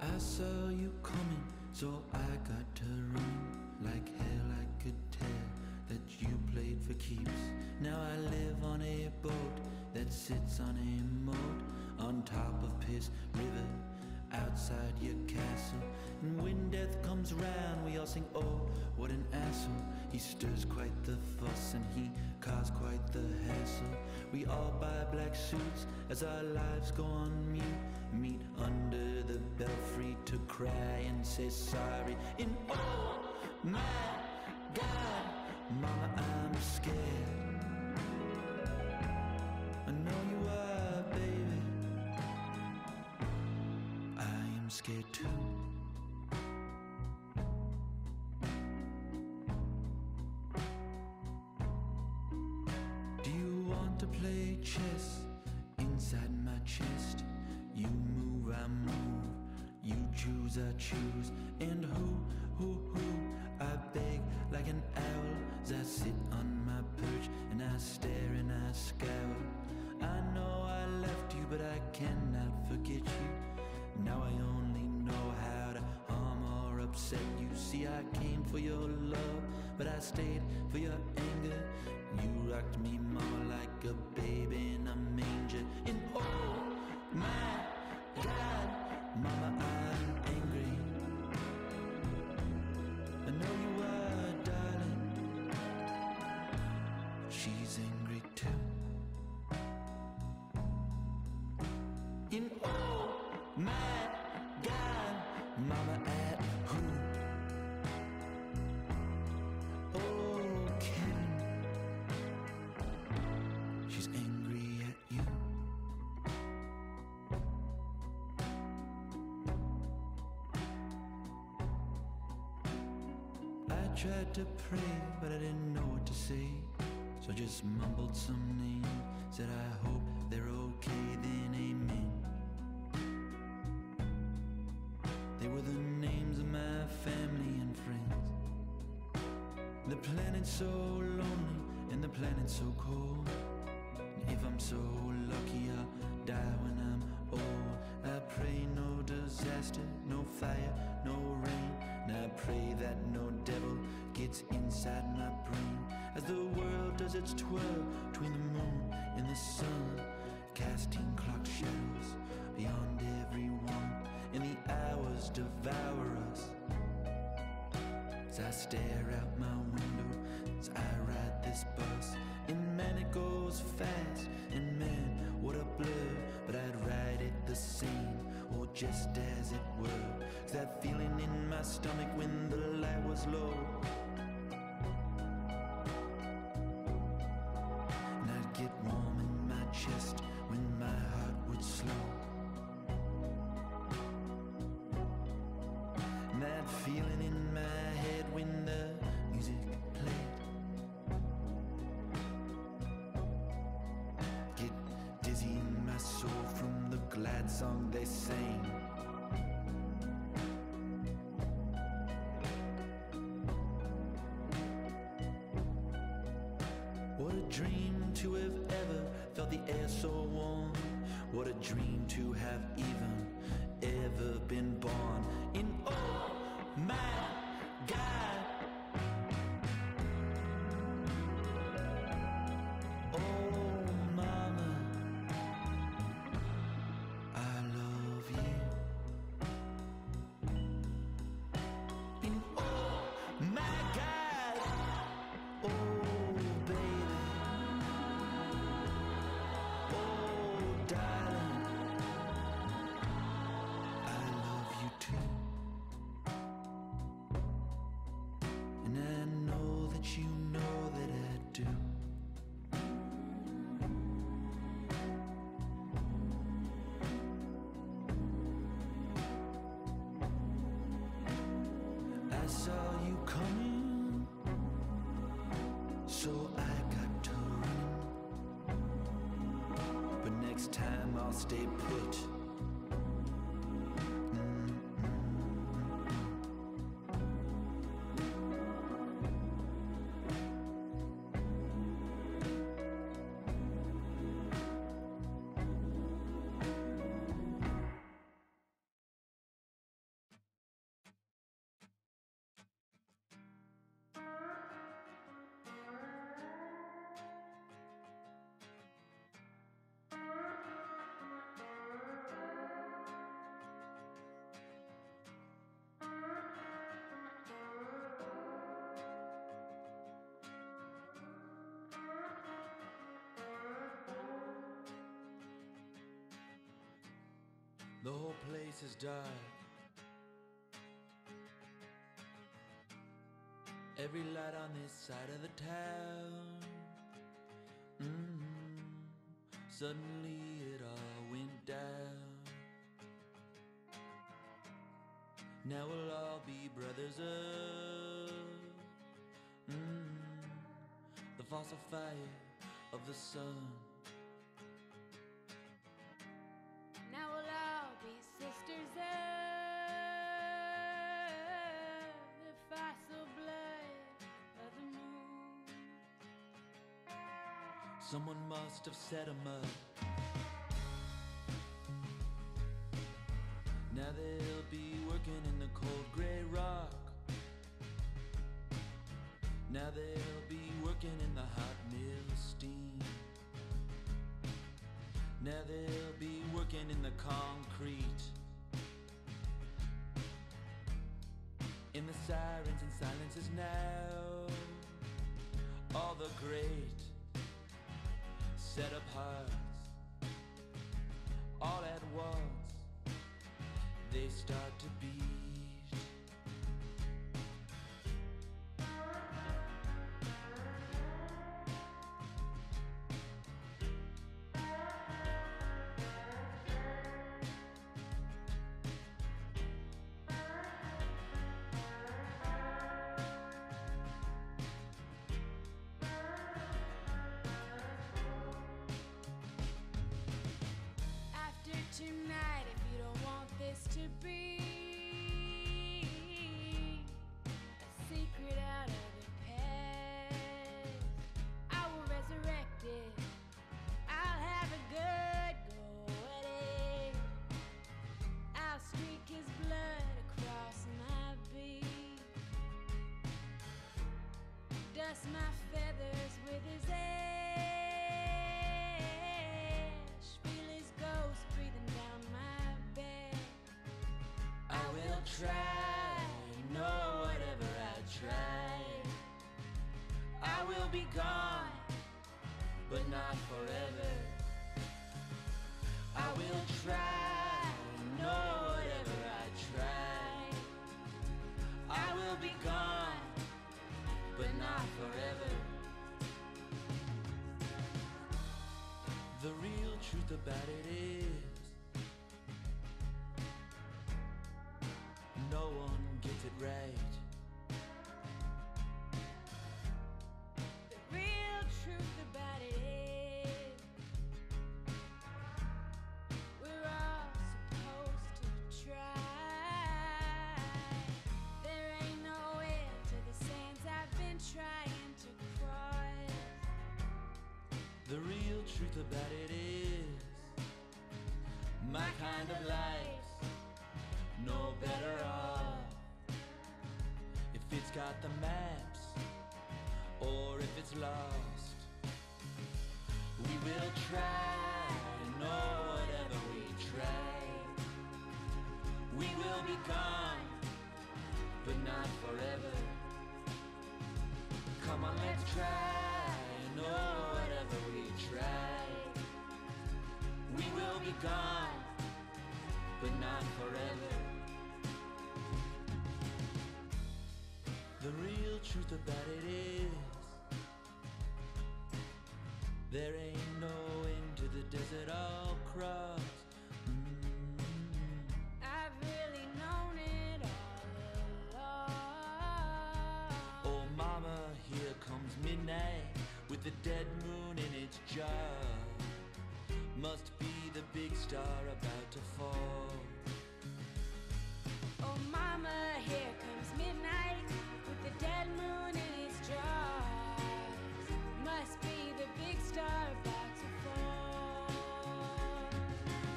I saw you coming, so I got to run. Like hell, I could tell that you played for keeps. Now I live on a boat that sits on a moat, on top of Piss River, outside your castle. And when death comes round, we all sing, oh, what an asshole. He stirs quite the fuss and he caused quite the hassle. We all buy black suits as our lives go on mute. Meet under the belfry to cry and say sorry. And oh my God, mama, I'm scared. I know you are, baby. I am scared too. Do you want to play chess inside my chest? You move, I move. You choose, I choose. And who? I beg like an owl as I sit on my perch and I stare and I scowl. I know I left you, but I cannot forget you. Now I only know how to harm or upset you. See, I came for your love, but I stayed for your anger. You rocked me more like a baby in a manger. And oh my God, my And oh my God, Mama at home. Oh Karen, she's angry at you. I tried to pray, but I didn't know what to say, so I just mumbled some name. Said I hope they're okay, then amen. They were the names of my family and friends. The planet's so lonely and the planet's so cold. And if I'm so lucky I'll die when I'm old. I pray no disaster, no fire, no rain. And I pray that no devil gets inside my brain. As the world does its twirl between the moon and the sun, casting clock shadows beyond everyone, and the hours devour us as I stare out my window, as I ride this bus. And man, it goes fast, and man, what a blur. But I'd ride it the same, or just as it were. 'Cause that feeling in my stomach when the light was low, get warm in my chest when my heart would slow. And that feeling in my head when the music played. Get dizzy in my soul from the glad song they sang. What a dream to have ever felt the air so warm. What a dream to have even ever been born. In oh my God, oh Mama, I love you. In oh my God, oh I'll stay put. The whole place is dark. Every light on this side of the town. Suddenly it all went down. Now we'll all be brothers of the fossil fire of the sun. Sisters of the fossil blood of the moon. Someone must have set them up. Now they'll be working in the cold gray rock. Now they'll be working in the hot mill steam. Now they'll be working in the concrete. In the sirens and silences now, all the great set-up hearts all at once they start to beat. Tonight, if you don't want this to be a secret out of the past, I will resurrect it. I'll have a good go at it. I'll streak his blood across my beak, dust my feathers with his air. Try, no, whatever I try, I will be gone, but not forever. I will try, no, whatever I try, I will be gone, but not forever. The real truth about it is no one gets it right. The real truth about it is we're all supposed to try. There ain't no end to the sands I've been trying to cross. The real truth about it is my kind of life. No better off if it's got the maps or if it's lost. We will try, no, whatever we try, we will be gone, but not forever. Come on, let's try, no, whatever we try, we will be gone, but not forever. The real truth about it is there ain't no end to the desert all crossed. I've really known it all along. Oh mama, here comes midnight with the dead moon in its jaw. Must be the big star about to fall. Oh mama, here comes midnight with the dead moon in its jaws. Must be the big star about to fall.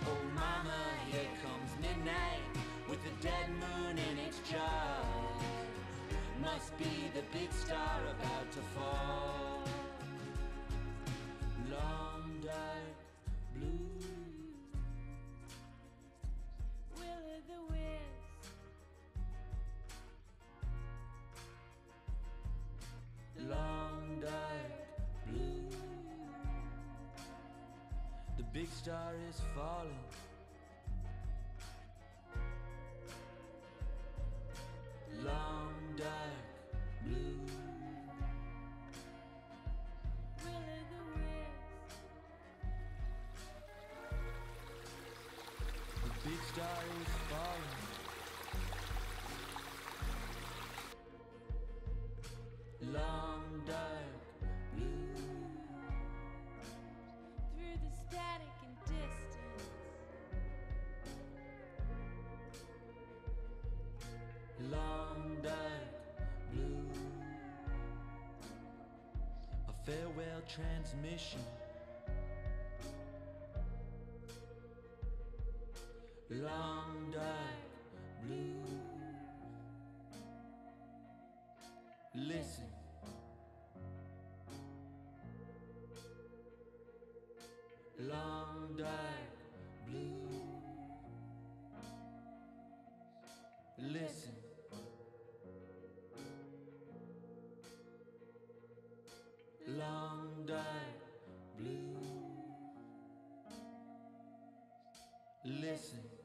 Oh mama, here comes midnight with the dead moon in its jaws. Must be the big star about to fall. Long dark blue long dark blue, the big star is falling. Long dark blue, will of the west, the big star is falling. Long dark blue, through the static and distance. Long dark blue, a farewell transmission. Long dark blue. Listen. Long dark blue. Listen. Long dark blue. Listen.